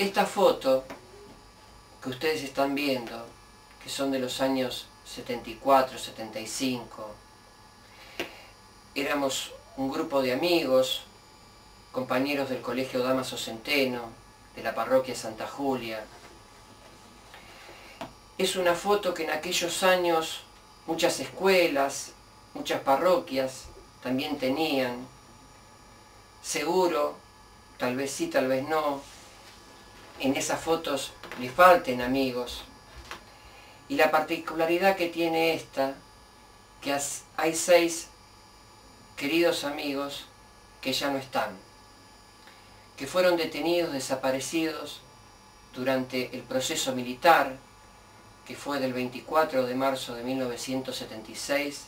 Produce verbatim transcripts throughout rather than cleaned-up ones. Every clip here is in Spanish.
Esta foto que ustedes están viendo, que son de los años setenta y cuatro, setenta y cinco, éramos un grupo de amigos, compañeros del Colegio Dámaso Centeno, de la parroquia Santa Julia. Es una foto que en aquellos años muchas escuelas, muchas parroquias también tenían. Seguro, tal vez sí, tal vez no, en esas fotos les falten amigos. Y la particularidad que tiene esta, que hay seis queridos amigos que ya no están, que fueron detenidos, desaparecidos durante el proceso militar, que fue del veinticuatro de marzo de mil novecientos setenta y seis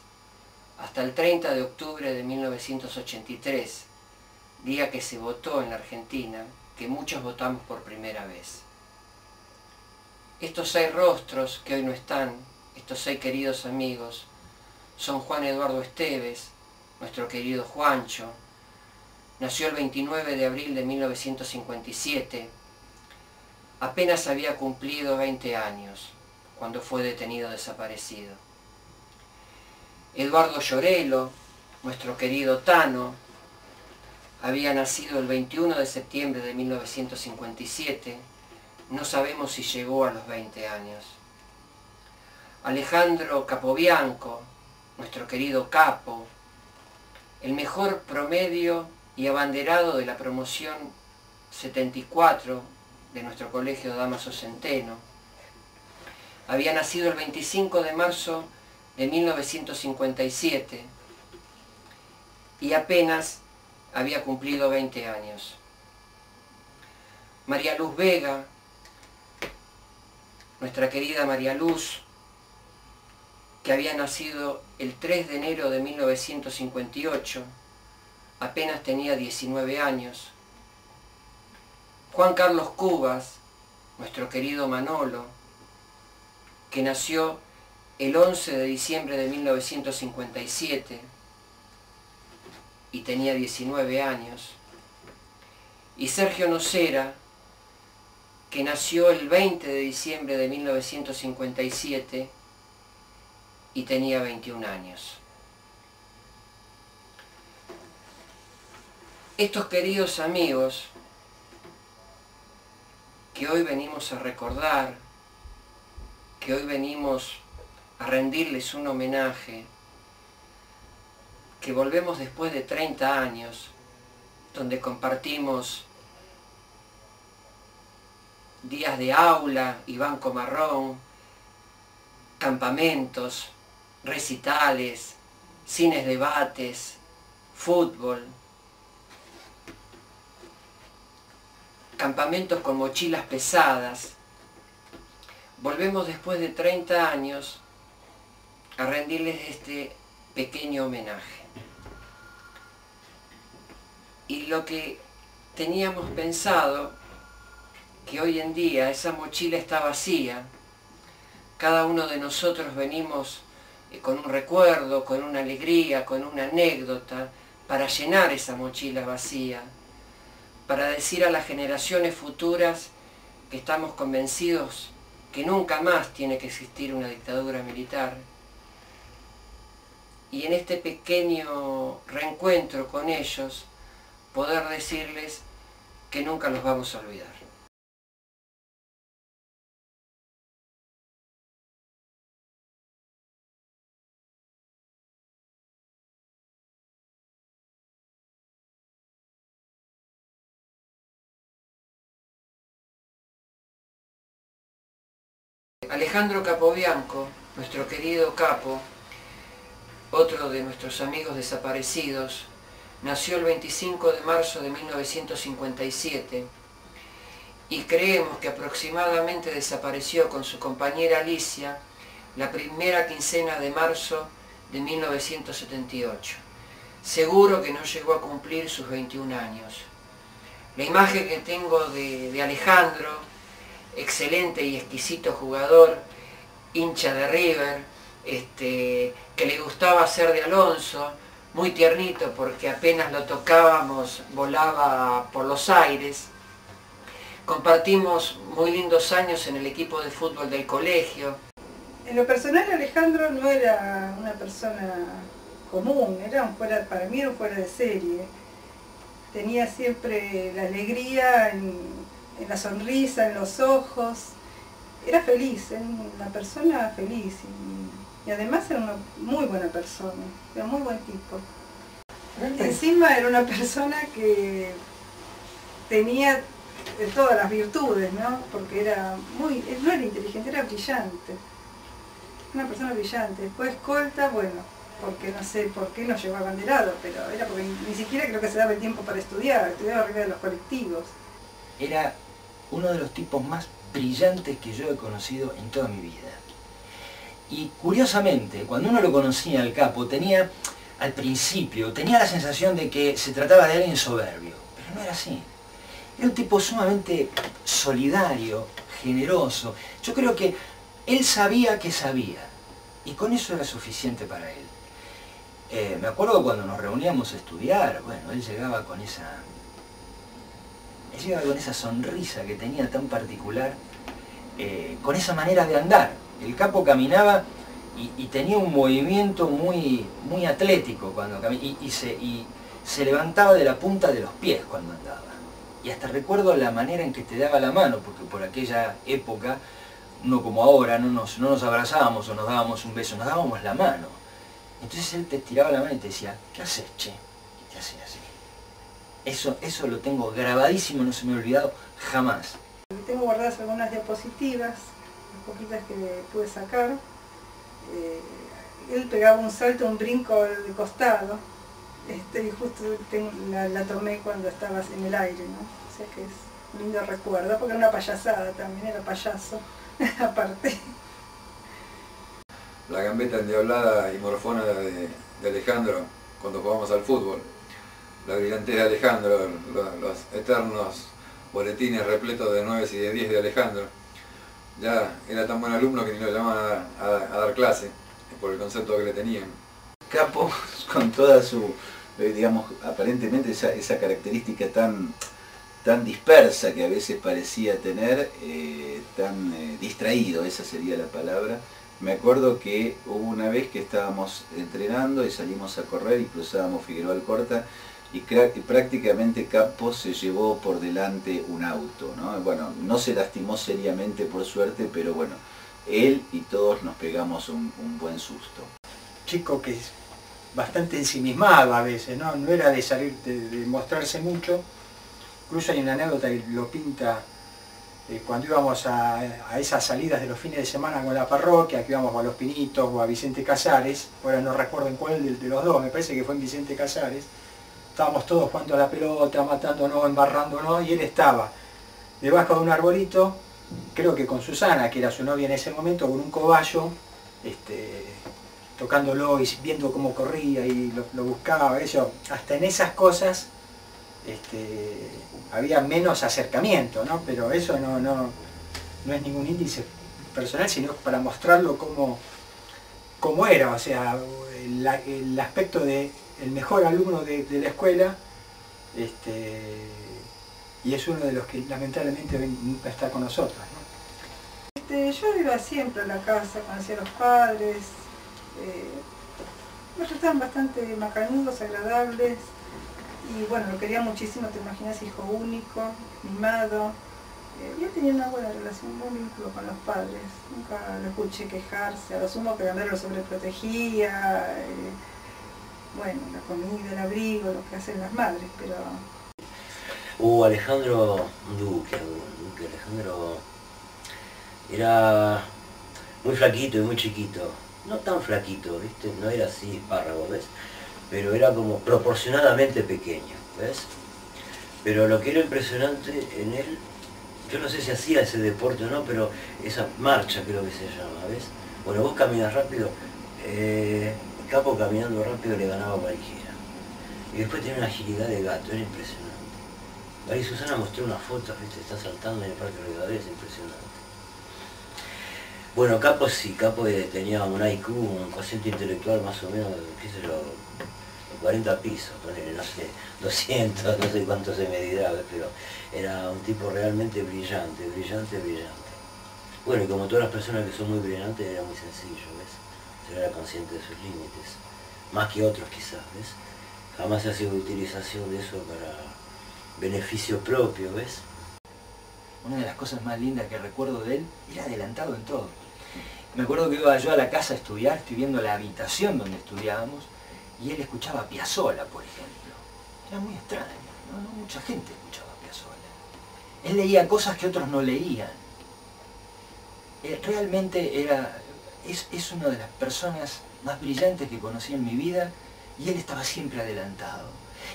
hasta el treinta de octubre de mil novecientos ochenta y tres, día que se votó en la Argentina, que muchos votamos por primera vez. Estos seis rostros que hoy no están, estos seis queridos amigos, son Juan Eduardo Estévez, nuestro querido Juancho, nació el veintinueve de abril de mil novecientos cincuenta y siete, apenas había cumplido veinte años cuando fue detenido desaparecido. Eduardo Giorello, nuestro querido Tano, había nacido el veintiuno de septiembre de mil novecientos cincuenta y siete, no sabemos si llegó a los veinte años. Alejandro Capobianco, nuestro querido Capo, el mejor promedio y abanderado de la promoción setenta y cuatro de nuestro Colegio Dámaso Centeno, había nacido el veinticinco de marzo de mil novecientos cincuenta y siete y apenas había cumplido veinte años. María Luz Vega, nuestra querida María Luz, que había nacido el tres de enero de mil novecientos cincuenta y ocho, apenas tenía diecinueve años. Juan Carlos Cubas, nuestro querido Manolo, que nació el once de diciembre de mil novecientos cincuenta y siete y tenía diecinueve años. Y Sergio Nocera, que nació el veinte de diciembre de mil novecientos cincuenta y siete y tenía veintiún años. Estos queridos amigos que hoy venimos a recordar, que hoy venimos a rendirles un homenaje, que volvemos después de treinta años, donde compartimos días de aula y banco marrón, campamentos, recitales, cines debates, fútbol, campamentos con mochilas pesadas. Volvemos después de treinta años a rendirles este pequeño homenaje. Y lo que teníamos pensado, que hoy en día esa mochila está vacía, cada uno de nosotros venimos con un recuerdo, con una alegría, con una anécdota, para llenar esa mochila vacía, para decir a las generaciones futuras que estamos convencidos que nunca más tiene que existir una dictadura militar. Y en este pequeño reencuentro con ellos, poder decirles que nunca los vamos a olvidar. Alejandro Capobianco, nuestro querido Capo, otro de nuestros amigos desaparecidos, nació el veinticinco de marzo de mil novecientos cincuenta y siete y creemos que aproximadamente desapareció con su compañera Alicia la primera quincena de marzo de mil novecientos setenta y ocho. Seguro que no llegó a cumplir sus veintiún años. La imagen que tengo de, de Alejandro, excelente y exquisito jugador, hincha de River, este, que le gustaba hacer de Alonso, muy tiernito porque apenas lo tocábamos volaba por los aires, Compartimos muy lindos años en el equipo de fútbol del colegio. En lo personal, Alejandro no era una persona común, era un fuera, para mí era un fuera de serie. Tenía siempre la alegría en, en la sonrisa, en los ojos. Era feliz, era una persona feliz y, y además era una muy buena persona, era muy buen tipo. ¿Vale? Encima era una persona que tenía todas las virtudes, ¿no? Porque era muy, no era inteligente, era brillante. Una persona brillante. Después escolta, bueno, porque no sé por qué no llegó abanderado, pero era porque ni, ni siquiera creo que se daba el tiempo para estudiar, estudiaba arriba de los colectivos. Era uno de los tipos más brillantes que yo he conocido en toda mi vida. Y curiosamente, cuando uno lo conocía al Capo, tenía, al principio, tenía la sensación de que se trataba de alguien soberbio, pero no era así. Era un tipo sumamente solidario, generoso. Yo creo que él sabía que sabía, y con eso era suficiente para él. Eh, me acuerdo cuando nos reuníamos a estudiar, bueno, él llegaba con esa... Él llegaba con esa sonrisa que tenía tan particular, eh, con esa manera de andar. El Capo caminaba y, y tenía un movimiento muy, muy atlético cuando caminaba, y, y, se, y se levantaba de la punta de los pies cuando andaba. Y hasta recuerdo la manera en que te daba la mano, porque por aquella época, no como ahora, no nos, no nos abrazábamos o nos dábamos un beso, nos dábamos la mano. Entonces él te estiraba la mano y te decía, ¿qué haces, che? ¿Qué haces así? Eso, eso lo tengo grabadísimo, no se me ha olvidado jamás. Tengo guardadas algunas diapositivas, las poquitas que pude sacar. Eh, él pegaba un salto, un brinco de costado, este, y justo tengo, la, la tomé cuando estabas en el aire, ¿no? O sea que es un lindo recuerdo, porque era una payasada también, era payaso, aparte. La gambeta endiablada y morfona de, de Alejandro cuando jugamos al fútbol. La brillantez de Alejandro, los, los eternos boletines repletos de nueves y de diez de Alejandro. Ya era tan buen alumno que ni lo llamaban a, a, a dar clase, por el concepto que le tenían. Capo, con toda su, digamos, aparentemente esa, esa característica tan, tan dispersa que a veces parecía tener, eh, tan eh, distraído, esa sería la palabra. Me acuerdo que hubo una vez que estábamos entrenando y salimos a correr y cruzábamos Figueroa Alcorta, y prácticamente Capo se llevó por delante un auto, ¿no? Bueno, no se lastimó seriamente por suerte, pero bueno, él y todos nos pegamos un, un buen susto. Chico que es bastante ensimismado a veces, ¿no? No era de salir, de, de mostrarse mucho. Incluso hay una anécdota que lo pinta eh, cuando íbamos a, a esas salidas de los fines de semana con la parroquia, que íbamos a Los Pinitos o a Vicente Casares, ahora no recuerdo en cuál de, de los dos, me parece que fue en Vicente Casares. Estábamos todos jugando a la pelota, matándonos, embarrándonos, y él estaba debajo de un arbolito, creo que con Susana, que era su novia en ese momento, con un cobayo, este, tocándolo y viendo cómo corría y lo, lo buscaba, eso. Hasta en esas cosas este, había menos acercamiento, ¿no? Pero eso no, no, no es ningún índice personal, sino para mostrarlo como, como era, o sea, la, el aspecto de... el mejor alumno de, de la escuela, este, y es uno de los que lamentablemente nunca está con nosotros, ¿no? Este, yo iba siempre a la casa, conocía a los padres, eh, me trataban bastante macanudos, agradables, y bueno, lo quería muchísimo, te imaginas, hijo único, mimado. Eh, yo tenía una buena relación, un buen vínculo con los padres, nunca lo escuché quejarse, a lo sumo que Gandero lo sobreprotegía, eh, bueno, la comida, el abrigo, lo que hacen las madres, pero... Uh, Alejandro Duque, Duque, Alejandro era muy flaquito y muy chiquito, no tan flaquito, ¿viste? No era así espárrago, ¿ves? Pero era como proporcionadamente pequeño, ¿ves? Pero lo que era impresionante en él, yo no sé si hacía ese deporte o no, pero esa marcha creo que se llama, ¿ves? Bueno, vos caminas rápido, eh... Capo caminando rápido le ganaba a cualquiera. Y después tenía una agilidad de gato, era impresionante. Ahí Susana mostró una foto, ¿viste? Está saltando en el parque de Rivadavia, es impresionante. Bueno, Capo sí, Capo eh, tenía un I Q, un cociente intelectual más o menos, qué sé yo, cuarenta pisos, no sé, doscientos, no sé cuánto se medirá, pero era un tipo realmente brillante, brillante, brillante. Bueno, y como todas las personas que son muy brillantes, era muy sencillo, ¿ves? Era consciente de sus límites, más que otros quizás, ¿ves? Jamás se hace utilización de eso para beneficio propio, ¿ves? Una de las cosas más lindas que recuerdo de él era adelantado en todo. Me acuerdo que iba yo a la casa a estudiar, estoy viendo la habitación donde estudiábamos, y él escuchaba Piazzolla, por ejemplo. Era muy extraño, ¿no? No mucha gente escuchaba Piazzolla. Él leía cosas que otros no leían. Realmente era, es, es una de las personas más brillantes que conocí en mi vida, y él estaba siempre adelantado.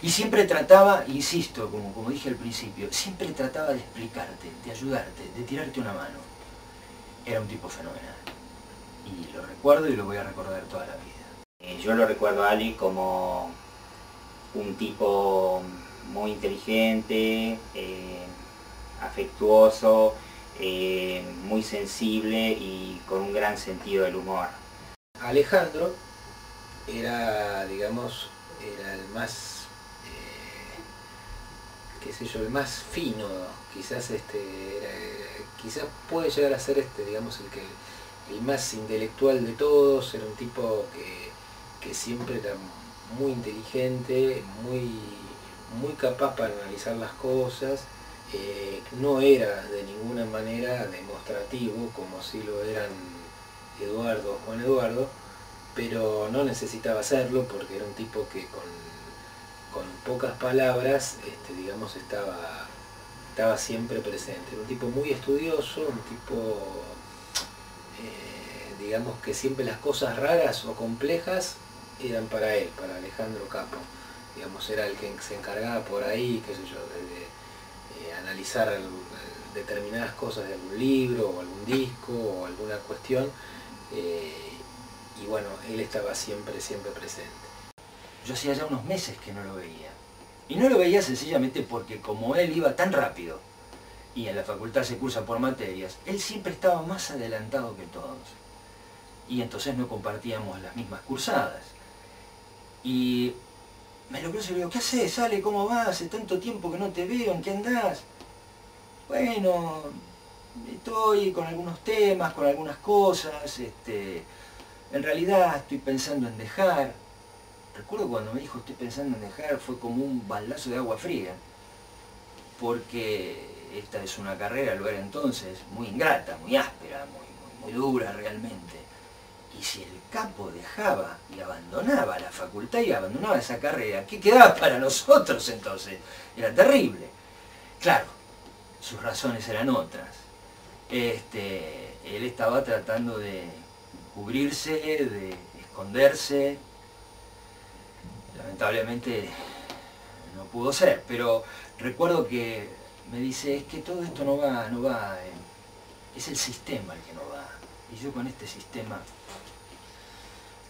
Y siempre trataba, insisto, como, como dije al principio, siempre trataba de explicarte, de ayudarte, de tirarte una mano. Era un tipo fenomenal. Y lo recuerdo y lo voy a recordar toda la vida. Yo lo recuerdo a Ali como un tipo muy inteligente, eh, afectuoso, eh, muy sensible y con un gran sentido del humor. Alejandro era, digamos, era el más, eh, qué sé yo, el más fino, quizás este, era, quizás puede llegar a ser este, digamos, el que el más intelectual de todos, era un tipo que que siempre era muy inteligente, muy, muy capaz para analizar las cosas, eh, no era de ninguna manera demostrativo, como si lo eran Eduardo o Juan Eduardo, pero no necesitaba hacerlo porque era un tipo que con, con pocas palabras, este, digamos, estaba, estaba siempre presente. Era un tipo muy estudioso, un tipo... Eh, digamos que siempre las cosas raras o complejas eran para él, para Alejandro Capo. Digamos, era el que se encargaba por ahí, qué sé yo, de, de, de analizar el, determinadas cosas de algún libro, o algún disco, o alguna cuestión. Eh, y bueno, él estaba siempre, siempre presente. Yo hacía ya unos meses que no lo veía. Y no lo veía sencillamente porque como él iba tan rápido, y en la facultad se cursa por materias, él siempre estaba más adelantado que todos. Y entonces no compartíamos las mismas cursadas. Y me lo cruzo y le digo, ¿qué haces, sale? ¿Cómo vas? Hace tanto tiempo que no te veo, ¿en qué andás? Bueno, estoy con algunos temas, con algunas cosas, este, en realidad estoy pensando en dejar. Recuerdo cuando me dijo estoy pensando en dejar, fue como un baldazo de agua fría, porque esta es una carrera, lo era entonces, muy ingrata, muy áspera, muy, muy, muy dura realmente. Y si el Capo dejaba y abandonaba la facultad y abandonaba esa carrera, ¿qué quedaba para nosotros entonces? Era terrible. Claro, sus razones eran otras. Este, él estaba tratando de cubrirse, de esconderse. Lamentablemente no pudo ser, pero recuerdo que me dice, es que todo esto no va, no va, es el sistema el que no va. Y yo con este sistema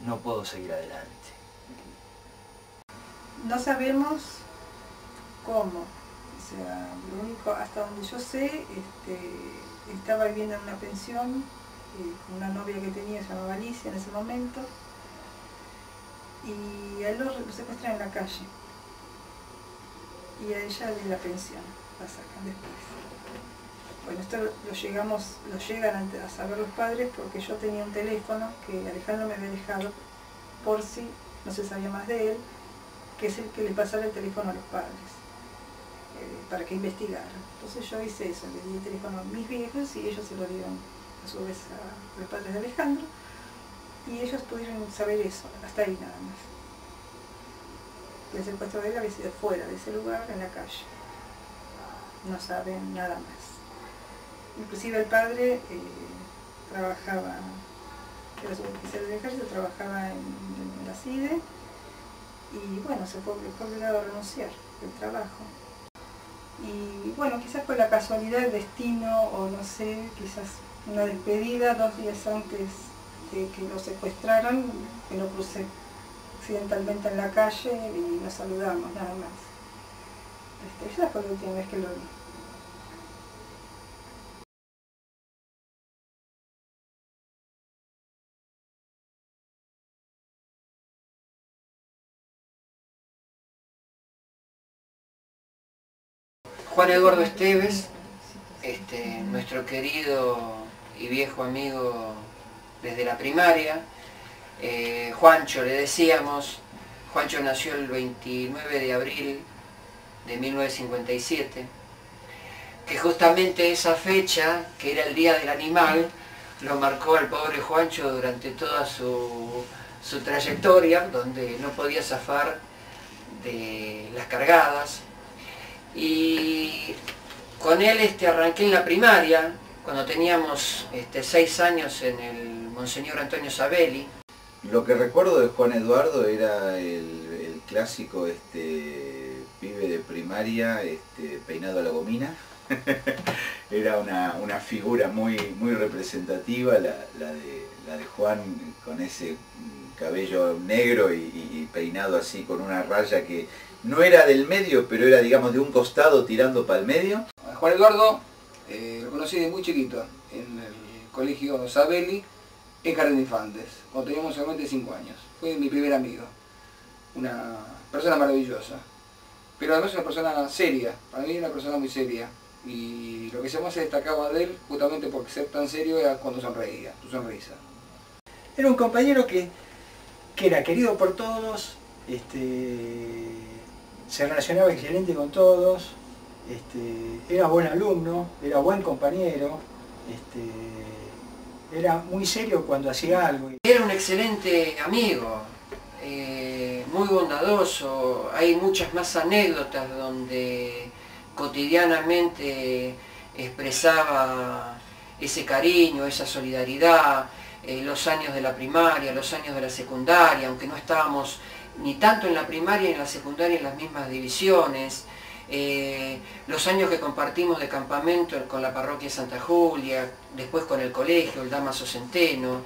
no puedo seguir adelante. No sabemos cómo. O sea, lo único, hasta donde yo sé, este, estaba viviendo en una pensión eh, con una novia que tenía, se llamaba Alicia en ese momento, y a él lo, lo secuestran en la calle. Y a ella de la pensión, la sacan después. Bueno, esto lo, llegamos, lo llegan a saber los padres porque yo tenía un teléfono que Alejandro me había dejado por si no se sabía más de él, que es el que le pasaba el teléfono a los padres, eh, para que investigaran. Entonces yo hice eso, le di el teléfono a mis viejos y ellos se lo dieron a su vez a los padres de Alejandro y ellos pudieron saber eso, hasta ahí nada más. El secuestro de él había sido fuera de ese lugar, en la calle. No saben nada más. Inclusive el padre eh, trabajaba, era suboficial del ejército, trabajaba en, en la C I D E y bueno, se fue obligado a renunciar del trabajo. Y bueno, quizás fue la casualidad, el destino o no sé, quizás una despedida dos días antes de que lo secuestraran, me lo crucé accidentalmente en la calle y nos saludamos nada más. Este, esa fue la última vez que lo vi. Juan Eduardo Estévez, este, nuestro querido y viejo amigo desde la primaria. Eh, Juancho, le decíamos. Juancho nació el veintinueve de abril de mil novecientos cincuenta y siete, que justamente esa fecha, que era el Día del Animal, lo marcó al pobre Juancho durante toda su, su trayectoria, donde no podía zafar de las cargadas. Y con él este, arranqué en la primaria, cuando teníamos este, seis años en el Monseñor Antonio Sabelli. Lo que recuerdo de Juan Eduardo era el, el clásico este, pibe de primaria este, peinado a la gomina. Era una, una figura muy, muy representativa, la, la, de, la de Juan, con ese cabello negro y, y peinado así con una raya que no era del medio, pero era, digamos, de un costado tirando para el medio. Juan Eduardo eh, lo conocí desde muy chiquito en el Colegio Sabelli, en Jardín de Infantes, cuando teníamos solamente cinco años. Fue mi primer amigo, una persona maravillosa, pero además una persona seria. Para mí era una persona muy seria, y lo que más se destacaba de él, justamente por ser tan serio, era cuando sonreía, su sonrisa. Era un compañero que, que era querido por todos, este, se relacionaba excelente con todos, este, era buen alumno, era buen compañero, este, era muy serio cuando hacía algo. Era un excelente amigo, eh, muy bondadoso. Hay muchas más anécdotas donde cotidianamente expresaba ese cariño, esa solidaridad, eh, los años de la primaria, los años de la secundaria, aunque no estábamos ni tanto en la primaria ni en la secundaria en las mismas divisiones. Eh, los años que compartimos de campamento con la parroquia Santa Julia, después con el colegio, el Dámaso Centeno,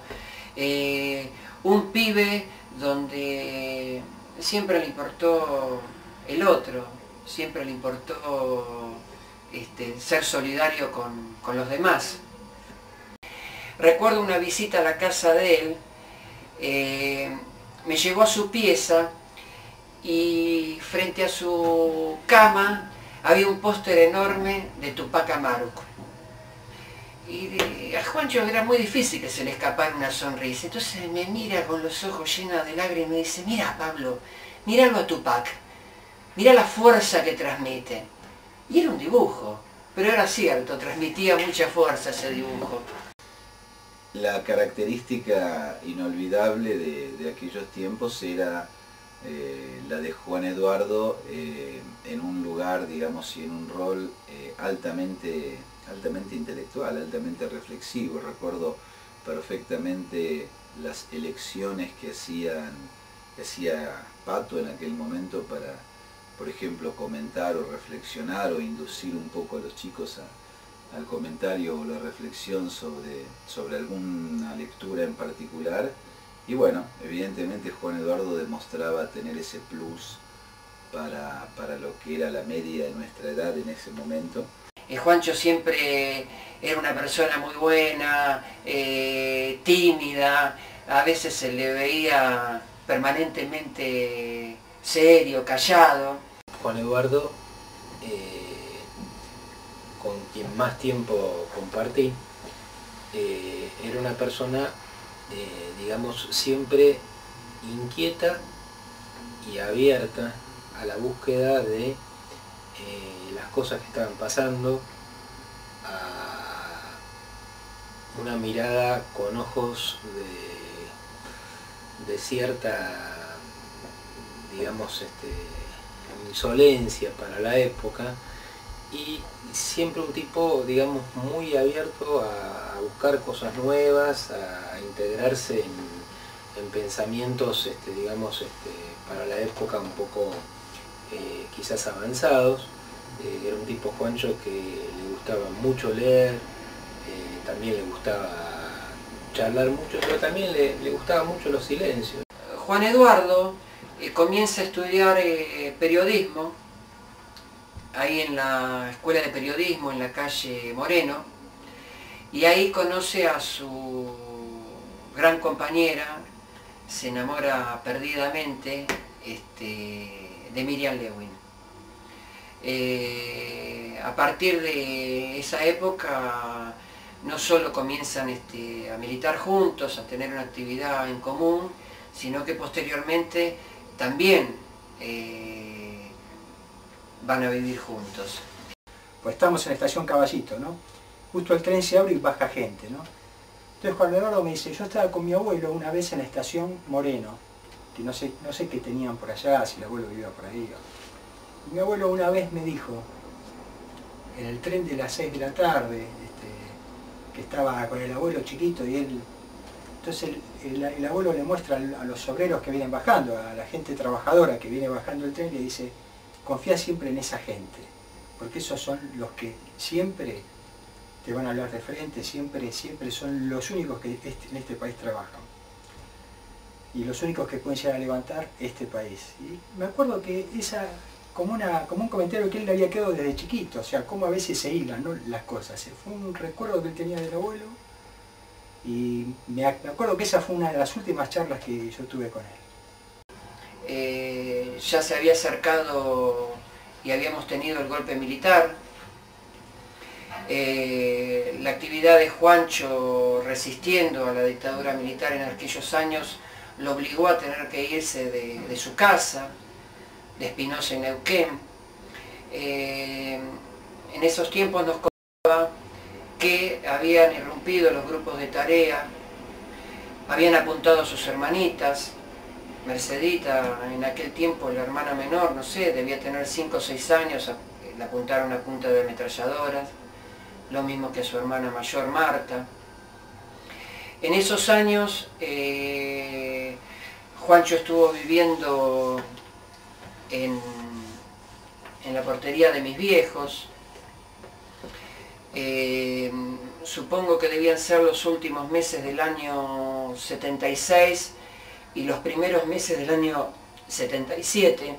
eh, un pibe donde siempre le importó el otro, siempre le importó este, ser solidario con, con los demás. Recuerdo una visita a la casa de él, eh, me llevó a su pieza, y frente a su cama había un póster enorme de Tupac Amaru. Y de, a Juancho era muy difícil que se le escapara una sonrisa. Entonces me mira con los ojos llenos de lágrimas y me dice: mira, Pablo, míralo a Tupac, mira la fuerza que transmite. Y era un dibujo, pero era cierto, transmitía mucha fuerza ese dibujo. La característica inolvidable de, de aquellos tiempos era Eh, la de Juan Eduardo eh, en un lugar, digamos, y en un rol eh, altamente, altamente intelectual, altamente reflexivo. Recuerdo perfectamente las elecciones que hacían, que hacía Pato en aquel momento para, por ejemplo, comentar o reflexionar o inducir un poco a los chicos a, al comentario o la reflexión sobre, sobre alguna lectura en particular. Y bueno, evidentemente Juan Eduardo demostraba tener ese plus para, para lo que era la media de nuestra edad en ese momento. Eh, Juancho siempre era una persona muy buena, eh, tímida, a veces se le veía permanentemente serio, callado. Juan Eduardo, eh, con quien más tiempo compartí, eh, era una persona Eh, digamos, siempre inquieta y abierta a la búsqueda de eh, las cosas que estaban pasando, a una mirada con ojos de, de cierta, digamos, este, insolencia para la época, y siempre un tipo, digamos, muy abierto a, a buscar cosas nuevas, a integrarse en, en pensamientos, este, digamos, este, para la época un poco eh, quizás avanzados. Eh, era un tipo, Juancho, que le gustaba mucho leer, eh, también le gustaba charlar mucho, pero también le, le gustaba mucho los silencios. Juan Eduardo eh, comienza a estudiar eh, periodismo, ahí en la Escuela de Periodismo, en la calle Moreno, y ahí conoce a su gran compañera, se enamora perdidamente este, de Miriam Lewin. Eh, a partir de esa época no solo comienzan este, a militar juntos, a tener una actividad en común, sino que posteriormente también eh, van a vivir juntos. Pues estamos en la estación Caballito, ¿no? Justo el tren se abre y baja gente, ¿no? Entonces Juan Eduardo me dice, yo estaba con mi abuelo una vez en la estación Moreno, que no sé, no sé qué tenían por allá, si el abuelo vivía por ahí. Mi abuelo una vez me dijo, en el tren de las seis de la tarde, este, que estaba con el abuelo chiquito y él... Entonces el, el, el abuelo le muestra a los obreros que vienen bajando, a la gente trabajadora que viene bajando el tren, y le dice, confía siempre en esa gente, porque esos son los que siempre te van a hablar de frente, siempre, siempre son los únicos que este, en este país trabajan. Y los únicos que pueden llegar a levantar este país. Y me acuerdo que esa... Como, una, como un comentario que él le había quedado desde chiquito, o sea, cómo a veces se hilan, ¿no?, las cosas. Fue un recuerdo que él tenía del abuelo y me acuerdo que esa fue una de las últimas charlas que yo tuve con él. Eh, ya se había acercado y habíamos tenido el golpe militar. Eh, la actividad de Juancho resistiendo a la dictadura militar en aquellos años lo obligó a tener que irse de, de su casa, de Espinosa en Neuquén. Eh, en esos tiempos nos contaba que habían irrumpido los grupos de tarea, habían apuntado a sus hermanitas, Mercedita, en aquel tiempo la hermana menor, no sé, debía tener cinco o seis años, la apuntaron a punta de ametralladoras, lo mismo que a su hermana mayor Marta. En esos años eh, Juancho estuvo viviendo En, en la portería de mis viejos, eh, supongo que debían ser los últimos meses del año setenta y seis y los primeros meses del año setenta y siete.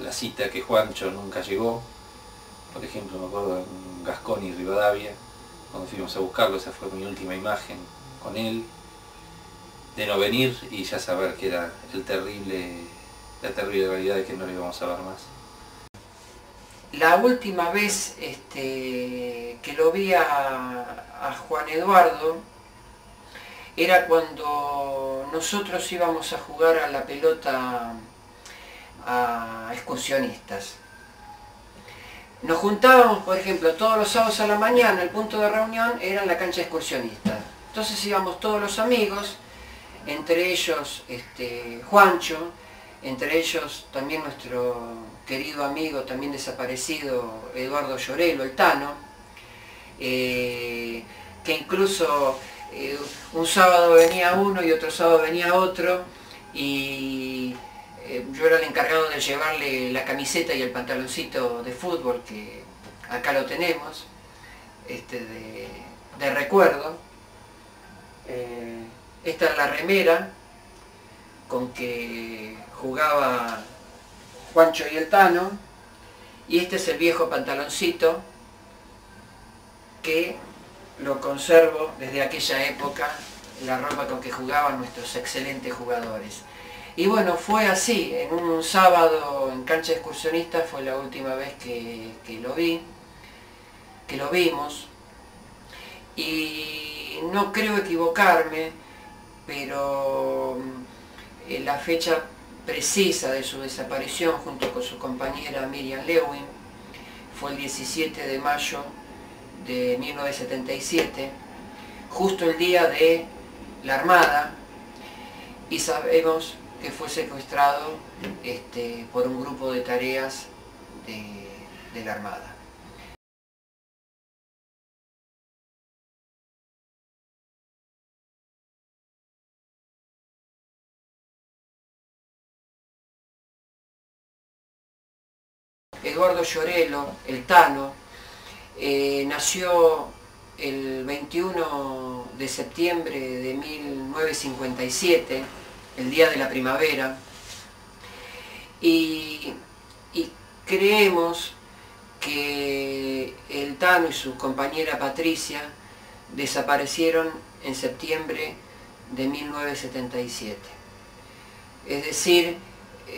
La cita que Juancho nunca llegó, por ejemplo me acuerdo en Gascón y Rivadavia, cuando fuimos a buscarlo, esa fue mi última imagen con él, de no venir y ya saber que era el terrible... la terrible realidad es que no le íbamos a ver más. La última vez este, que lo vi a, a Juan Eduardo era cuando nosotros íbamos a jugar a la pelota a excursionistas. Nos juntábamos, por ejemplo, todos los sábados a la mañana, el punto de reunión era en la cancha excursionista. Entonces íbamos todos los amigos, entre ellos este, Juancho, entre ellos también nuestro querido amigo, también desaparecido, Eduardo Giorello, el Tano, eh, que incluso eh, un sábado venía uno y otro sábado venía otro, y eh, yo era el encargado de llevarle la camiseta y el pantaloncito de fútbol, que acá lo tenemos, este, de, de recuerdo. Eh, esta es la remera con que jugaba Juancho y el Tano, y este es el viejo pantaloncito que lo conservo desde aquella época, la ropa con que jugaban nuestros excelentes jugadores. Y bueno, fue así, en un sábado en cancha excursionista fue la última vez que, que lo vi, que lo vimos, y no creo equivocarme, pero en la fecha precisa de su desaparición junto con su compañera Miriam Lewin fue el diecisiete de mayo de mil novecientos setenta y siete, justo el día de la Armada, y sabemos que fue secuestrado este, por un grupo de tareas de, de la Armada. Eduardo Giorello, el Tano, eh, nació el veintiuno de septiembre de mil novecientos cincuenta y siete, el día de la primavera, y, y creemos que el Tano y su compañera Patricia desaparecieron en septiembre de mil novecientos setenta y siete. Es decir,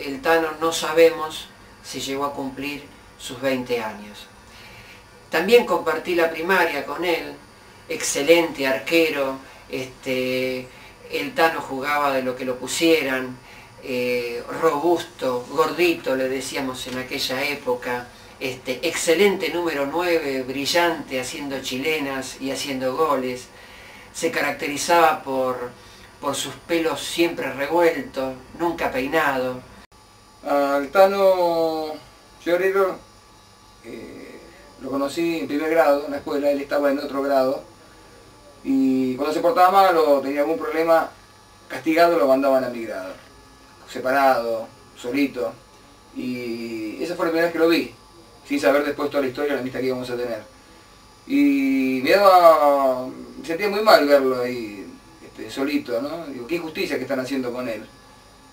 el Tano no sabemos si llegó a cumplir sus veinte años. También compartí la primaria con él, excelente arquero, este, el Tano jugaba de lo que lo pusieran, eh, robusto, gordito le decíamos en aquella época, este, excelente número nueve, brillante, haciendo chilenas y haciendo goles. Se caracterizaba por, por sus pelos siempre revueltos, nunca peinado. Al Tano Giorello eh, lo conocí en primer grado, en la escuela, él estaba en otro grado, y cuando se portaba mal o tenía algún problema, castigado lo mandaban a mi grado, separado, solito, y esa fue la primera vez que lo vi, sin saber después toda la historia, la amistad que íbamos a tener. Y me daba... me sentía muy mal verlo ahí, este, solito, ¿no? Digo, qué injusticia que están haciendo con él.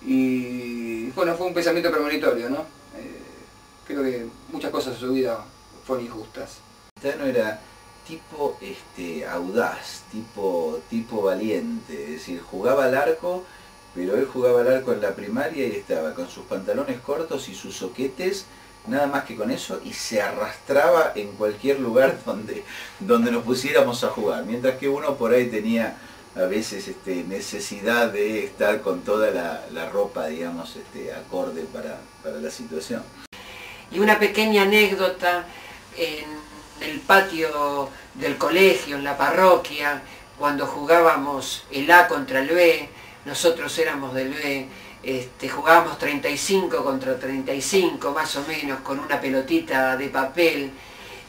Y bueno, fue un pensamiento premonitorio, ¿no? Eh, creo que muchas cosas de su vida fueron injustas. Tano era tipo este, audaz, tipo, tipo valiente, es decir, jugaba al arco, pero él jugaba al arco en la primaria y estaba con sus pantalones cortos y sus soquetes, nada más que con eso, y se arrastraba en cualquier lugar donde, donde nos pusiéramos a jugar, mientras que uno por ahí tenía a veces este, necesidad de estar con toda la, la ropa, digamos, este, acorde para, para la situación. Y una pequeña anécdota, en el patio del colegio, en la parroquia, cuando jugábamos el A contra el B, nosotros éramos del B, Este, jugábamos treinta y cinco contra treinta y cinco, más o menos, con una pelotita de papel,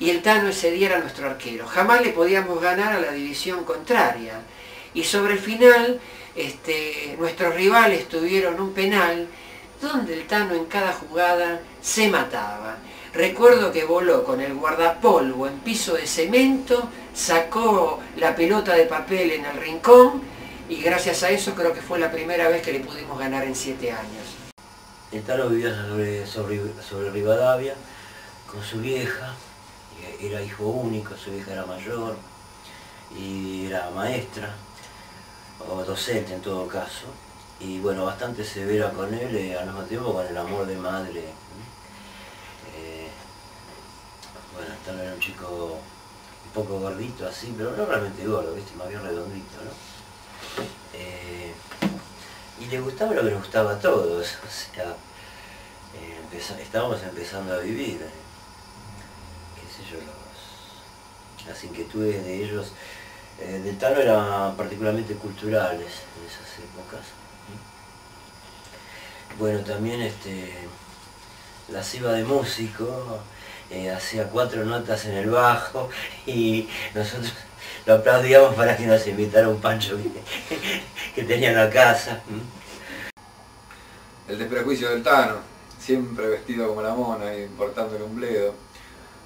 y el Tano ese día era nuestro arquero. Jamás le podíamos ganar a la división contraria. Y sobre el final, este, nuestros rivales tuvieron un penal, donde el Tano en cada jugada se mataba. Recuerdo que voló con el guardapolvo en piso de cemento, sacó la pelota de papel en el rincón, y gracias a eso creo que fue la primera vez que le pudimos ganar en siete años. El Tano vivía sobre, sobre, sobre Rivadavia con su vieja, era hijo único, su vieja era mayor y era maestra, o docente en todo caso, y bueno, bastante severa con él, eh, al mismo tiempo con el amor de madre. Eh, bueno, el Tano era un chico un poco gordito así, pero no realmente gordo, ¿viste? Más bien redondito, ¿no? Eh, y le gustaba lo que nos gustaba a todos, o sea, eh, empeza, estábamos empezando a vivir, eh, qué sé yo, los, las inquietudes de ellos, eh, del Tano eran particularmente culturales en esas épocas. Bueno, también este, la ceiba de músico, eh, hacía cuatro notas en el bajo y nosotros lo aplaudíamos para que nos invitara un pancho que, que tenía en la casa. El desprejuicio del Tano, siempre vestido como la mona y portándole un bledo,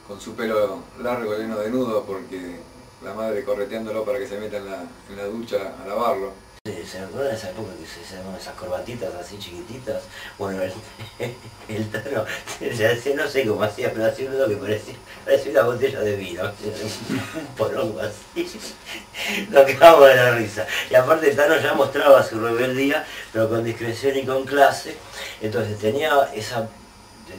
con su pelo largo y lleno de nudos porque la madre correteándolo para que se meta en la, en la ducha a lavarlo. ¿Se acuerdan de esa época que se hacían esas corbatitas así chiquititas? Bueno, el, el Tano, no sé cómo hacía, pero hacía uno que parecía, parecía una botella de vino, un porongo así. Nos quedamos de la risa. Y aparte el Tano ya mostraba su rebeldía, pero con discreción y con clase. Entonces tenía esa...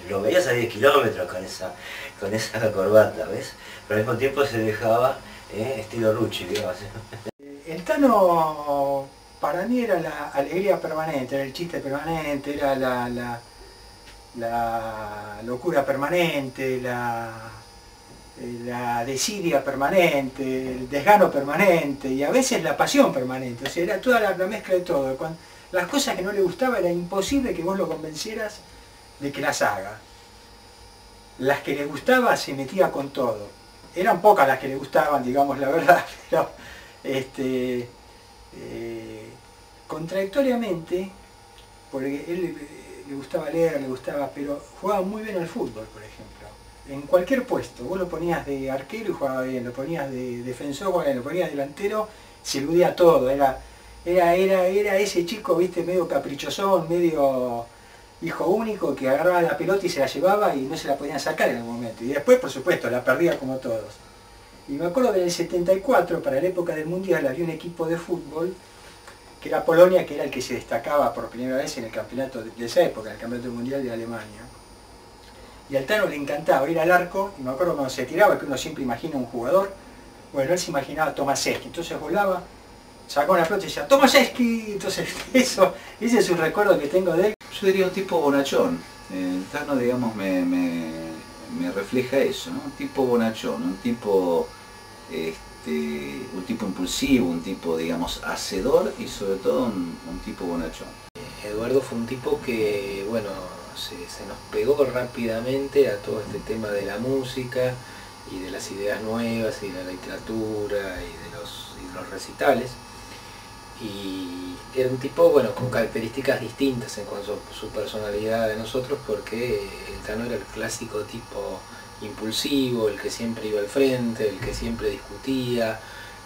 lo veías a diez kilómetros con esa, con esa corbata, ¿ves? Pero al mismo tiempo se dejaba eh, estilo Rucci, digamos. El Tano para mí era la alegría permanente, era el chiste permanente, era la, la, la locura permanente, la, la desidia permanente, el desgano permanente y a veces la pasión permanente. O sea, era toda la, la mezcla de todo. Cuando, las cosas que no le gustaba era imposible que vos lo convencieras de que las haga. Las que le gustaba se metía con todo. Eran pocas las que le gustaban, digamos la verdad, pero... Este, eh, contradictoriamente, porque él eh, le gustaba leer, le gustaba, pero jugaba muy bien al fútbol, por ejemplo, en cualquier puesto, vos lo ponías de arquero y jugaba bien, lo ponías de defensor, lo ponías delantero, se eludía todo, era, era, era, era ese chico, viste, medio caprichosón, medio hijo único que agarraba la pelota y se la llevaba y no se la podían sacar en algún momento, y después, por supuesto, la perdía como todos. Y me acuerdo que en el setenta y cuatro, para la época del Mundial, había un equipo de fútbol, que era Polonia, que era el que se destacaba por primera vez en el campeonato de, de esa época, en el campeonato mundial de Alemania. y al Tano le encantaba ir al arco, y me acuerdo cuando se tiraba, que uno siempre imagina un jugador, bueno, él se imaginaba a Tomaseski, entonces volaba, sacaba la pelota y decía ¡Tomaseski! Entonces eso, ese es un recuerdo que tengo de él. Yo diría un tipo bonachón, el Tano digamos me, me, me refleja eso, ¿no? Un tipo bonachón, un tipo... Este, un tipo impulsivo, un tipo, digamos, hacedor y sobre todo un, un tipo bonachón. Eduardo fue un tipo que, bueno, se, se nos pegó rápidamente a todo este tema de la música y de las ideas nuevas y de la literatura y de los, y de los recitales. Y era un tipo, bueno, con características distintas en cuanto a su personalidad de nosotros, porque el Tano era el clásico tipo impulsivo, el que siempre iba al frente, el que siempre discutía,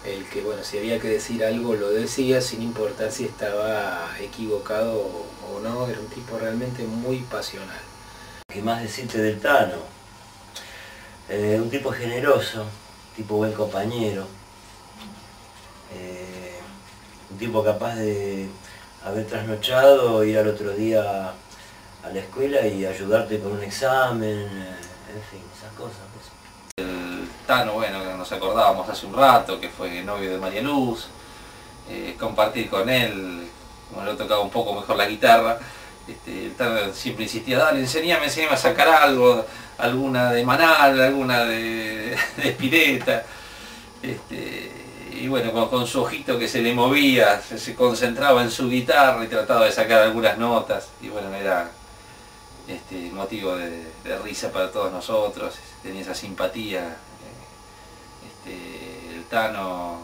el que, bueno, si había que decir algo lo decía sin importar si estaba equivocado o no. Era un tipo realmente muy pasional. ¿Qué más decirte del Tano? Eh, un tipo generoso, tipo buen compañero, eh, un tipo capaz de haber trasnochado, ir al otro día a la escuela y ayudarte con un examen, eh, en fin, esas cosas. Pues. El Tano, bueno, nos acordábamos hace un rato que fue novio de María Luz, eh, compartir con él, bueno, yo tocaba un poco mejor la guitarra, este, el Tano siempre insistía, dale, enseñame, enseñame a sacar algo, alguna de Manal, alguna de, de Spinetta, este, y bueno, con, con su ojito que se le movía, se, se concentraba en su guitarra y trataba de sacar algunas notas, y bueno, era... Este, motivo de, de risa para todos nosotros, tenía esa simpatía, este, el Tano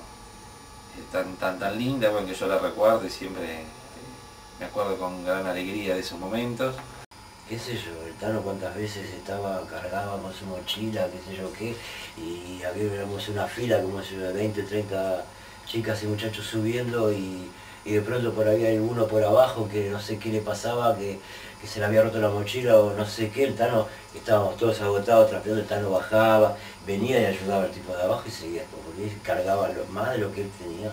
tan, tan, tan linda, bueno, que yo la recuerdo y siempre este, me acuerdo con gran alegría de esos momentos. Qué sé yo, el Tano cuántas veces estaba, cargábamos su mochila, qué sé yo qué, y aquí veíamos una fila como de veinte, treinta chicas y muchachos subiendo y, y de pronto por ahí hay uno por abajo que no sé qué le pasaba, que... que se le había roto la mochila o no sé qué, el Tano, estábamos todos agotados, trapeando, el Tano bajaba, venía y ayudaba al tipo de abajo y seguía, porque él cargaba más de lo que él tenía,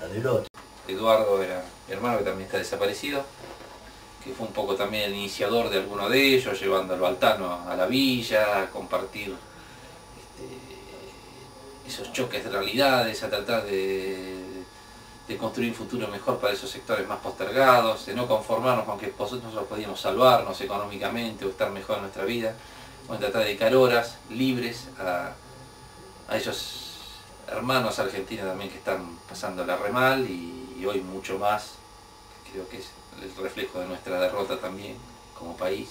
la del otro. Eduardo era mi hermano, que también está desaparecido, que fue un poco también el iniciador de alguno de ellos, llevándolo al Tano a la villa, a compartir este, esos choques de realidades, a tratar de... de construir un futuro mejor para esos sectores más postergados, de no conformarnos con que nosotros podíamos salvarnos económicamente o estar mejor en nuestra vida, o tratar de dedicar horas libres a, a esos hermanos argentinos también que están pasando la re mal y, y hoy mucho más, creo que es el reflejo de nuestra derrota también como país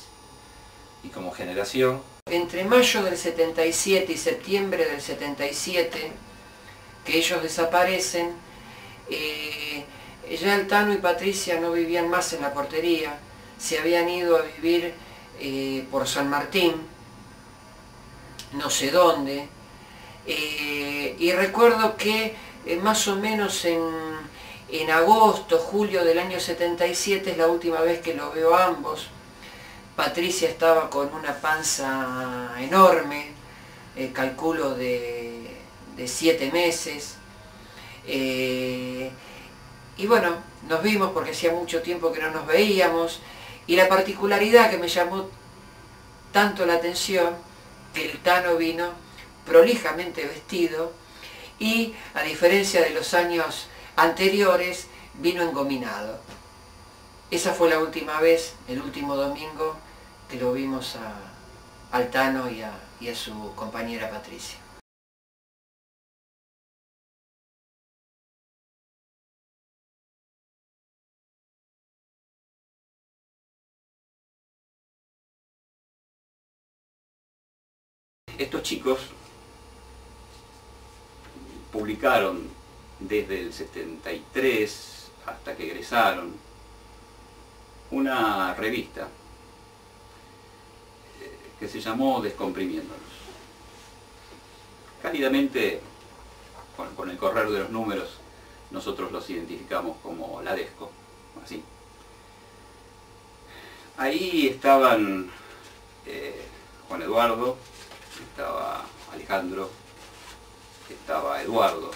y como generación. Entre mayo del setenta y siete y septiembre del setenta y siete, que ellos desaparecen, Eh, ya el Tano y Patricia no vivían más en la portería, se habían ido a vivir eh, por San Martín, no sé dónde, eh, y recuerdo que eh, más o menos en, en agosto, julio del año setenta y siete es la última vez que los veo a ambos. Patricia estaba con una panza enorme, eh, calculo de, de siete meses, Eh, y bueno, nos vimos porque hacía mucho tiempo que no nos veíamos, y la particularidad que me llamó tanto la atención, que el Tano vino prolijamente vestido y, a diferencia de los años anteriores, vino engominado. Esa fue la última vez, el último domingo, que lo vimos a, al Tano y a, y a su compañera Patricia. Estos chicos publicaron desde el setenta y tres hasta que egresaron una revista que se llamó Descomprimiéndonos. Cálidamente, con, con el correr de los números, nosotros los identificamos como la Desco, así. Ahí estaban eh, Juan Eduardo, estaba Alejandro, estaba Eduardo,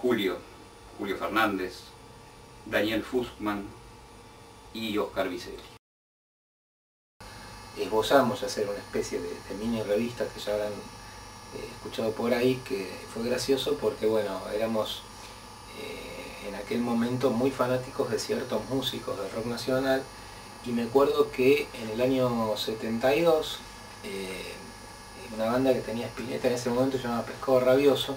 Julio, Julio Fernández, Daniel Fuskman y Oscar Vizelli. esbozamos hacer una especie de, de mini revista que ya habrán eh, escuchado por ahí, que fue gracioso porque, bueno, éramos eh, en aquel momento muy fanáticos de ciertos músicos del rock nacional, y me acuerdo que en el año setenta y dos, eh, una banda que tenía Spinetta en ese momento, llamada Pescado Rabioso,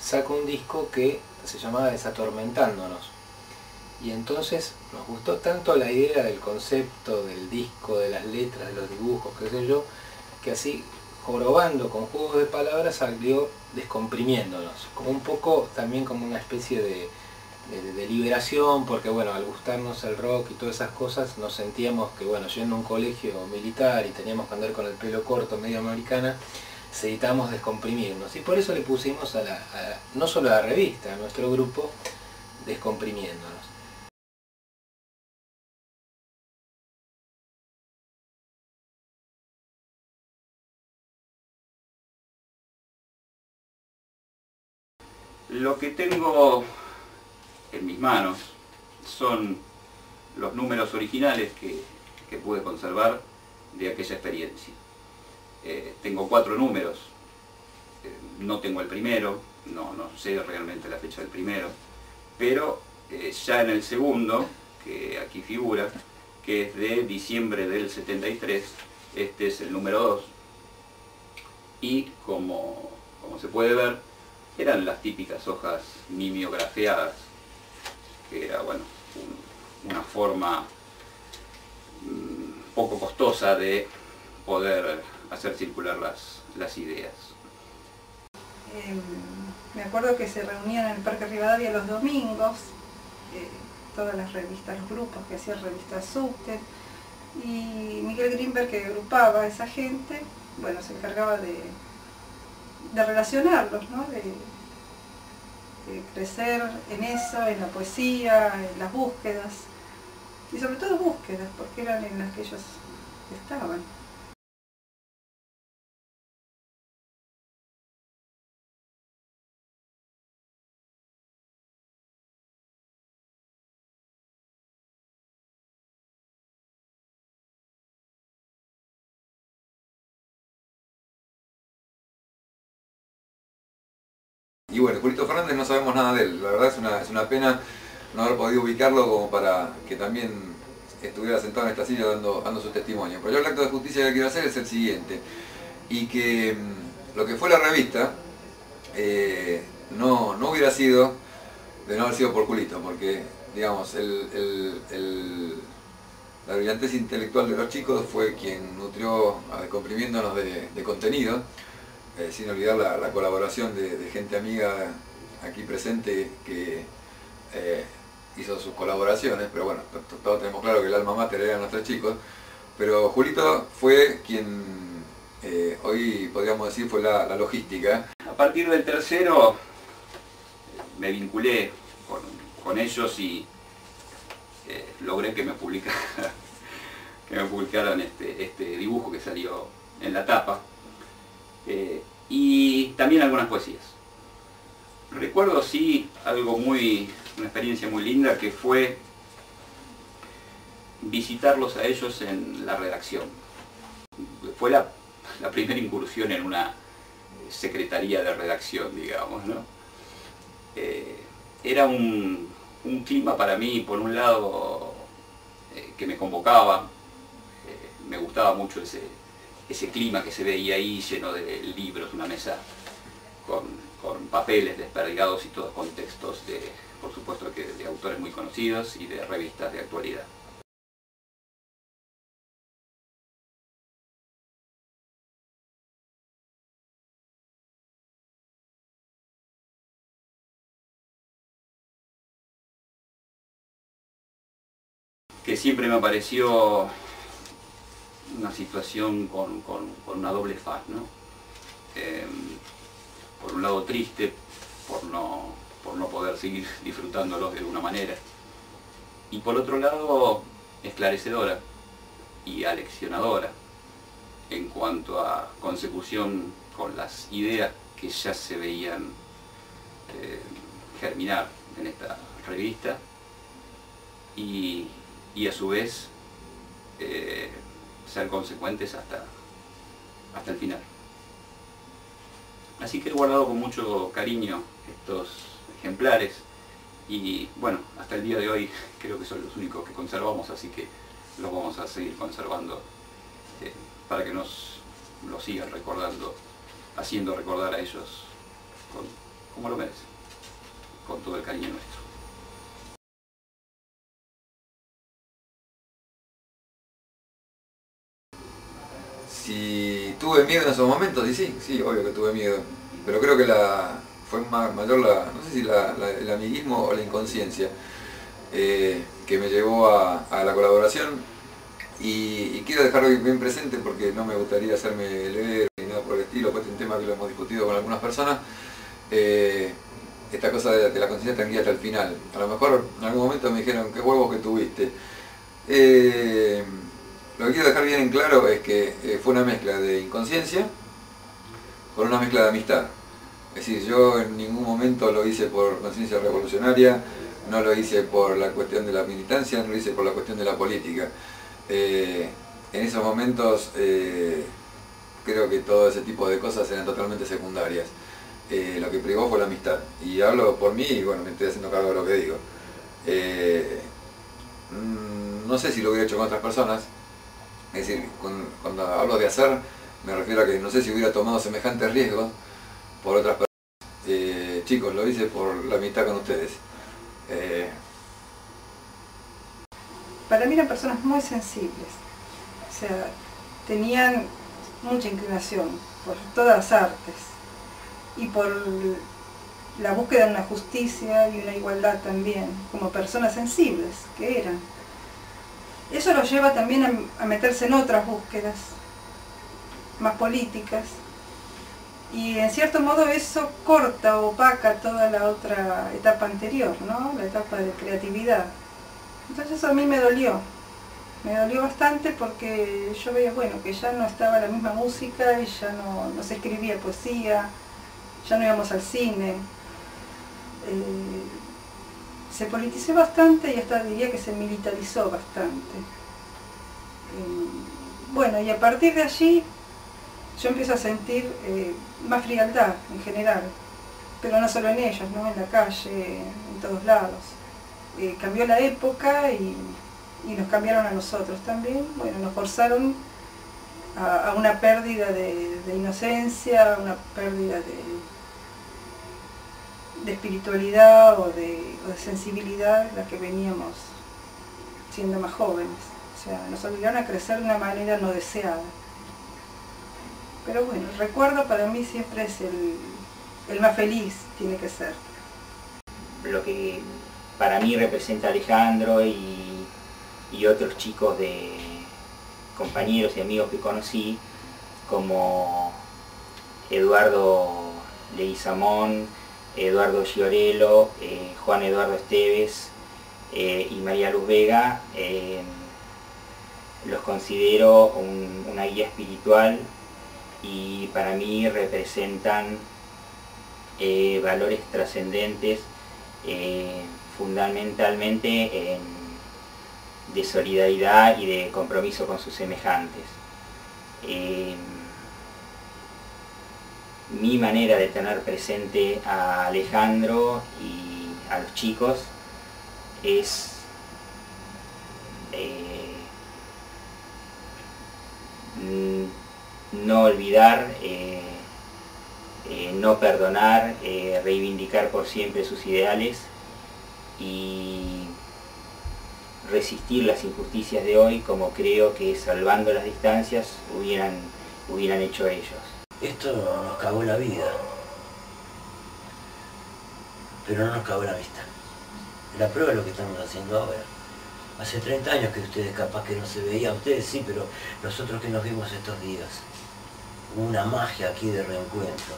sacó un disco que se llamaba Desatormentándonos. Y entonces nos gustó tanto la idea del concepto, del disco, de las letras, de los dibujos, qué sé yo, que así, jorobando con juegos de palabras, salió Descomprimiéndonos. Como un poco, también como una especie de, de, de liberación, porque bueno, al gustarnos el rock y todas esas cosas, nos sentíamos que, bueno, yendo a un colegio militar y teníamos que andar con el pelo corto, medio americana, necesitamos descomprimirnos. Y por eso le pusimos a la, a, no solo a la revista, a nuestro grupo, Descomprimiéndonos. Lo que tengo en mis manos son los números originales que, que pude conservar de aquella experiencia. Eh, tengo cuatro números, eh, no tengo el primero, no, no sé realmente la fecha del primero, pero eh, ya en el segundo, que aquí figura, que es de diciembre del setenta y tres, este es el número dos, y como, como se puede ver, eran las típicas hojas mimeografiadas, que era, bueno, un, una forma mmm, poco costosa de poder hacer circular las, las ideas. Eh, me acuerdo que se reunían en el Parque Rivadavia los domingos, eh, todas las revistas, los grupos que hacían revistas Subte, y Miguel Grimberg, que agrupaba a esa gente, bueno, se encargaba de de relacionarlos, ¿no? De, de crecer en eso, en la poesía, en las búsquedas, y sobre todo búsquedas, porque eran en las que ellos estaban. Y bueno, Julito Fernández no sabemos nada de él, la verdad es una, es una pena no haber podido ubicarlo como para que también estuviera sentado en esta silla dando, dando su testimonio. Pero yo el acto de justicia que quiero hacer es el siguiente, y que lo que fue la revista eh, no, no hubiera sido de no haber sido por Julito, porque digamos, el, el, el, la brillantez intelectual de los chicos fue quien nutrió a Descomprimiéndonos de, de contenido. Eh, sin olvidar la, la colaboración de, de gente amiga aquí presente que eh, hizo sus colaboraciones, pero bueno, todos tenemos claro que el alma mater eran nuestros chicos, pero Julito fue quien eh, hoy podríamos decir fue la, la logística. A partir del tercero me vinculé con, con ellos y eh, logré que me publicaran, que me publicaran este, este dibujo que salió en la tapa. Eh, y también algunas poesías. Recuerdo sí algo muy, una experiencia muy linda que fue visitarlos a ellos en la redacción. Fue la, la primera incursión en una secretaría de redacción, digamos, ¿no? Eh, era un, un clima para mí, por un lado, eh, que me convocaba, eh, me gustaba mucho ese... ese clima que se veía ahí lleno de libros, una mesa con, con papeles desperdigados y todos con textos de, por supuesto, que de autores muy conocidos y de revistas de actualidad. Que siempre me pareció una situación con, con, con una doble faz, ¿no? Eh, por un lado triste, por no, por no poder seguir disfrutándolos de alguna manera, y por otro lado esclarecedora y aleccionadora en cuanto a consecución con las ideas que ya se veían eh, germinar en esta revista, y, y a su vez eh, ser consecuentes hasta, hasta el final. Así que he guardado con mucho cariño estos ejemplares y bueno, hasta el día de hoy creo que son los únicos que conservamos, así que los vamos a seguir conservando eh, para que nos los sigan recordando, haciendo recordar a ellos con, como lo merecen, con todo el cariño nuestro. Si tuve miedo en esos momentos, y sí, sí, obvio que tuve miedo, pero creo que la, fue más, mayor la, no sé si la, la, el amiguismo o la inconsciencia eh, que me llevó a, a la colaboración. Y, y quiero dejarlo bien presente porque no me gustaría hacerme leer ni nada por el estilo, pues es un tema que lo hemos discutido con algunas personas. Eh, esta cosa de, de la conciencia tranquila hasta el final. A lo mejor en algún momento me dijeron, qué huevos que tuviste. Eh, Lo que quiero dejar bien en claro es que eh, fue una mezcla de inconsciencia con una mezcla de amistad. Es decir, yo en ningún momento lo hice por conciencia revolucionaria, no lo hice por la cuestión de la militancia, no lo hice por la cuestión de la política. Eh, en esos momentos eh, creo que todo ese tipo de cosas eran totalmente secundarias. Eh, lo que privó fue la amistad. Y hablo por mí y bueno, me estoy haciendo cargo de lo que digo. Eh, no sé si lo hubiera hecho con otras personas. Es decir, cuando hablo de hacer, me refiero a que no sé si hubiera tomado semejantes riesgos por otras personas. Eh, chicos, lo hice por la amistad con ustedes. Eh... Para mí eran personas muy sensibles. O sea, tenían mucha inclinación por todas las artes y por la búsqueda de una justicia y una igualdad también, como personas sensibles que eran. Eso los lleva también a, a meterse en otras búsquedas, más políticas, y en cierto modo eso corta o opaca toda la otra etapa anterior, ¿no? La etapa de creatividad. Entonces eso a mí me dolió, me dolió bastante porque yo veía, bueno, que ya no estaba la misma música, y ya no, no se escribía poesía, ya no íbamos al cine. Eh, Se politizó bastante y hasta diría que se militarizó bastante. Eh, bueno, y a partir de allí yo empiezo a sentir eh, más frialdad en general, pero no solo en ellos, ¿no? En la calle, en todos lados. Eh, cambió la época y, y nos cambiaron a nosotros también. Bueno, nos forzaron a, a una pérdida de, de inocencia, una pérdida de... de espiritualidad o de, o de sensibilidad, la que veníamos siendo más jóvenes. O sea, nos obligaron a crecer de una manera no deseada. Pero bueno, el recuerdo para mí siempre es el, el más feliz, tiene que ser. Lo que para mí representa Alejandro y, y otros chicos, de compañeros y amigos que conocí, como Eduardo Leguizamón, Eduardo Giorello, eh, Juan Eduardo Estévez eh, y María Luz Vega, eh, los considero un, una guía espiritual y para mí representan eh, valores trascendentes, eh, fundamentalmente eh, de solidaridad y de compromiso con sus semejantes. Eh, Mi manera de tener presente a Alejandro y a los chicos es eh, no olvidar, eh, eh, no perdonar, eh, reivindicar por siempre sus ideales y resistir las injusticias de hoy como creo que salvando las distancias hubieran, hubieran hecho ellos. Esto nos cagó la vida, pero no nos cagó la amistad. La prueba es lo que estamos haciendo ahora. Hace treinta años que ustedes capaz que no se veían, ustedes sí, pero nosotros que nos vimos estos días. Hubo una magia aquí de reencuentro.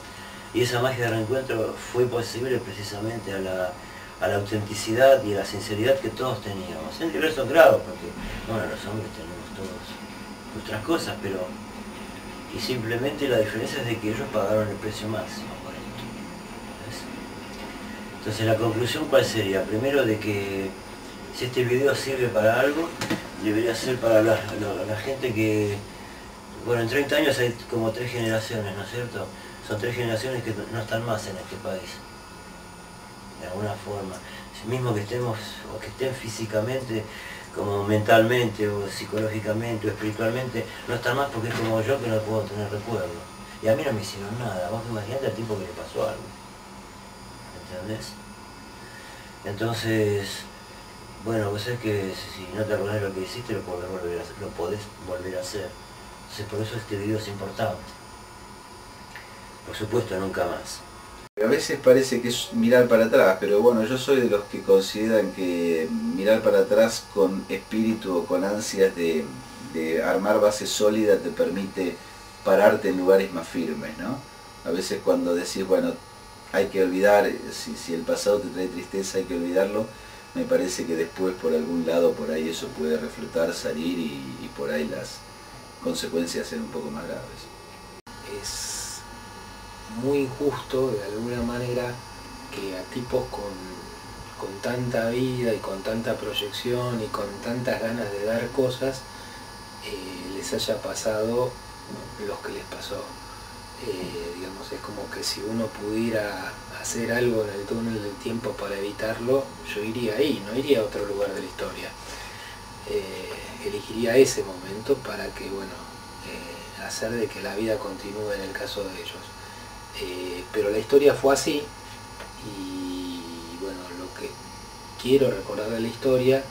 Y esa magia de reencuentro fue posible precisamente a la, a la autenticidad y a la sinceridad que todos teníamos. En diversos grados, porque bueno, los hombres tenemos todos nuestras cosas, pero... Y simplemente la diferencia es de que ellos pagaron el precio máximo por esto. ¿Ves? Entonces la conclusión, ¿cuál sería? Primero, de que si este video sirve para algo, debería ser para la, la, la gente que... Bueno, en treinta años hay como tres generaciones, ¿no es cierto? Son tres generaciones que no están más en este país, de alguna forma. Mismo que estemos, o que estén físicamente, como mentalmente, o psicológicamente, o espiritualmente, no están más porque es como yo que no puedo tener recuerdo. Y a mí no me hicieron nada, vos imaginate al tipo que le pasó algo, ¿entendés? Entonces, bueno, vos sabés que si no te acordás de lo que hiciste, lo podés volver a hacer. Lo podés volver a hacer. Entonces, por eso este video es importante. Por supuesto, nunca más. A veces parece que es mirar para atrás, pero bueno, yo soy de los que consideran que mirar para atrás con espíritu o con ansias de, de armar bases sólidas te permite pararte en lugares más firmes, ¿no? A veces cuando decís, bueno, hay que olvidar, si, si el pasado te trae tristeza hay que olvidarlo, me parece que después por algún lado por ahí eso puede reflotar, salir y, y por ahí las consecuencias ser un poco más graves. Es... muy injusto de alguna manera que a tipos con, con tanta vida y con tanta proyección y con tantas ganas de dar cosas eh, les haya pasado lo que les pasó. Eh, digamos, es como que si uno pudiera hacer algo en el túnel del tiempo para evitarlo, yo iría ahí, no iría a otro lugar de la historia. Eh, elegiría ese momento para que, bueno, eh, hacer de que la vida continúe en el caso de ellos. Eh, pero la historia fue así y bueno, lo que quiero recordar de la historia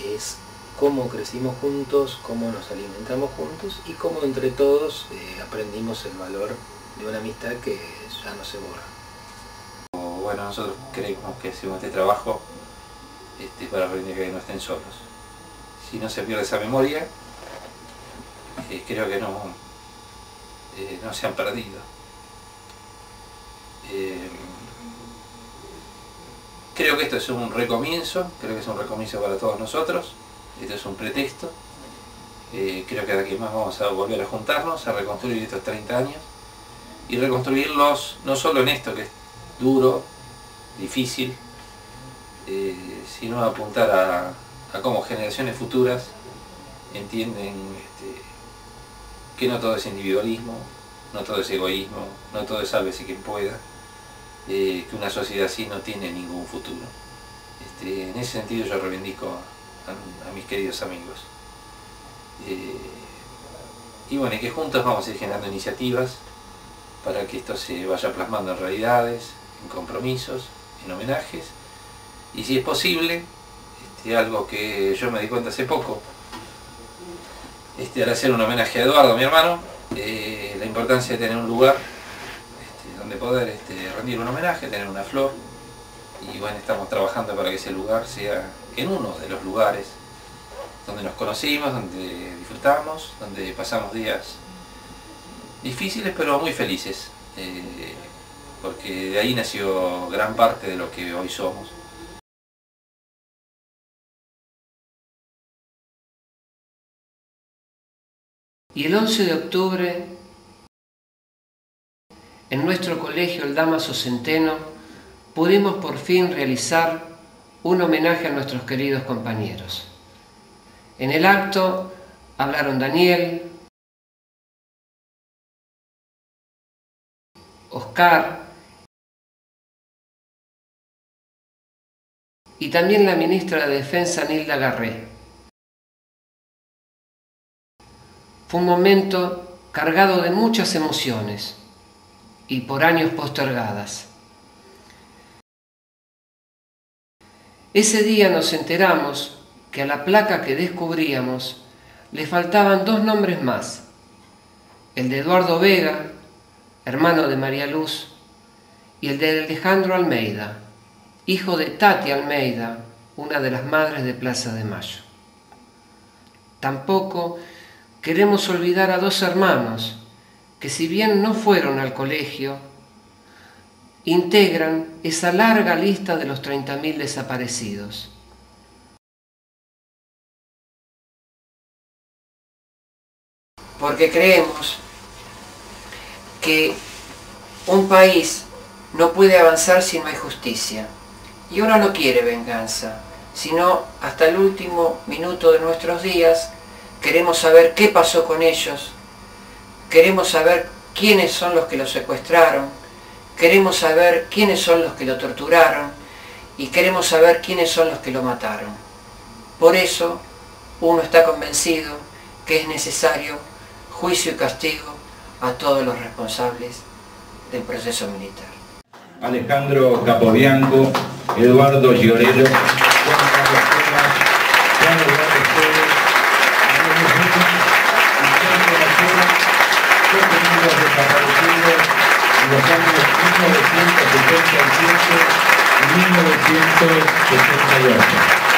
es cómo crecimos juntos, cómo nos alimentamos juntos y cómo entre todos eh, aprendimos el valor de una amistad que ya no se borra. Bueno, nosotros creemos que hacemos este trabajo este, para aprender que no estén solos. Si no se pierde esa memoria, eh, creo que no, eh, no se han perdido. Creo que esto es un recomienzo, creo que es un recomienzo para todos nosotros, esto es un pretexto, eh, creo que de aquí más vamos a volver a juntarnos, a reconstruir estos treinta años y reconstruirlos no solo en esto que es duro, difícil, eh, sino apuntar a, a cómo generaciones futuras entienden este, que no todo es individualismo, no todo es egoísmo, no todo es sálvese quien pueda. Eh, que una sociedad así no tiene ningún futuro. Este, en ese sentido yo reivindico a, a mis queridos amigos. Eh, y bueno, y que juntos vamos a ir generando iniciativas para que esto se vaya plasmando en realidades, en compromisos, en homenajes, y si es posible, este, algo que yo me di cuenta hace poco, este, al hacer un homenaje a Eduardo, mi hermano, eh, la importancia de tener un lugar de poder este, rendir un homenaje, tener una flor y bueno, estamos trabajando para que ese lugar sea en uno de los lugares donde nos conocimos, donde disfrutamos, donde pasamos días difíciles pero muy felices, eh, porque de ahí nació gran parte de lo que hoy somos. Y el once de octubre en nuestro colegio, el Dámaso Centeno, pudimos por fin realizar un homenaje a nuestros queridos compañeros. En el acto hablaron Daniel, Oscar y también la ministra de Defensa, Nilda Garré. Fue un momento cargado de muchas emociones y por años postergadas. Ese día nos enteramos que a la placa que descubríamos le faltaban dos nombres más, el de Eduardo Vega, hermano de María Luz, y el de Alejandro Almeida, hijo de Tati Almeida, una de las madres de Plaza de Mayo. Tampoco queremos olvidar a dos hermanos, que si bien no fueron al colegio, integran esa larga lista de los treinta mil desaparecidos. Porque creemos que un país no puede avanzar si no hay justicia. Y uno no quiere venganza, sino hasta el último minuto de nuestros días. Queremos saber qué pasó con ellos, queremos saber quiénes son los que los secuestraron, queremos saber quiénes son los que lo torturaron y queremos saber quiénes son los que lo mataron. Por eso uno está convencido que es necesario juicio y castigo a todos los responsables del proceso militar. Alejandro Capobianco, Eduardo Giorello, Juan Carlos Cubas, Juan Eduardo Estévez, María Luz Vega y Sergio Nocera, fue tenido desaparecido en los años mil novecientos setenta y siete y mil novecientos setenta y ocho.